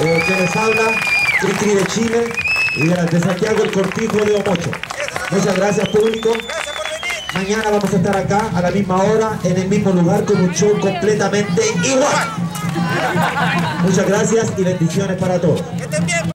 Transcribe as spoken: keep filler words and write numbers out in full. eh, que les habla, Cricri de Chile y de Santiago el Cortijo, Leo Mocho. Muchas gracias, público. Mañana vamos a estar acá a la misma hora, en el mismo lugar, con un show completamente igual. Muchas gracias y bendiciones para todos.